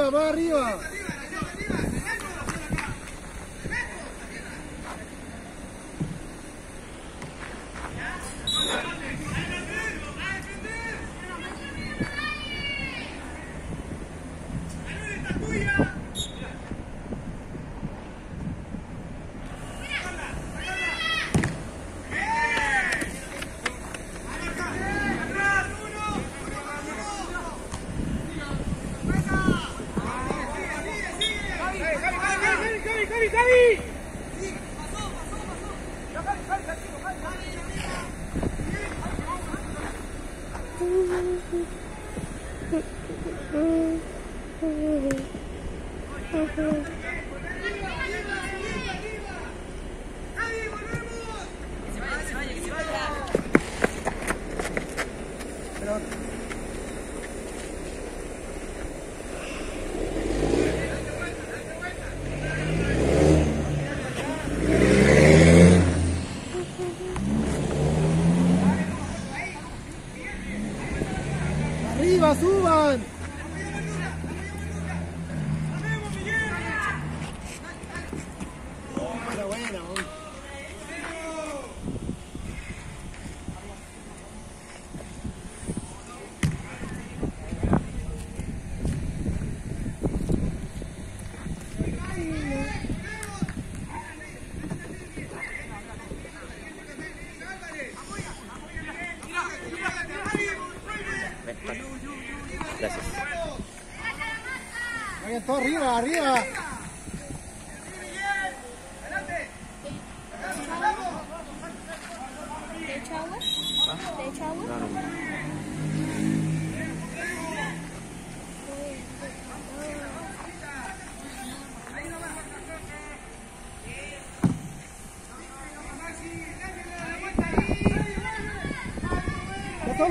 arriba, va arriba. ¡Suban! Arriba, arriba. Adelante.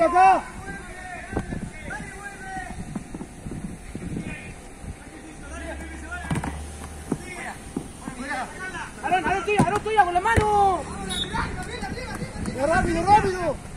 Acá. ¡Arón tuya con la mano! ¡Rápido, rápido!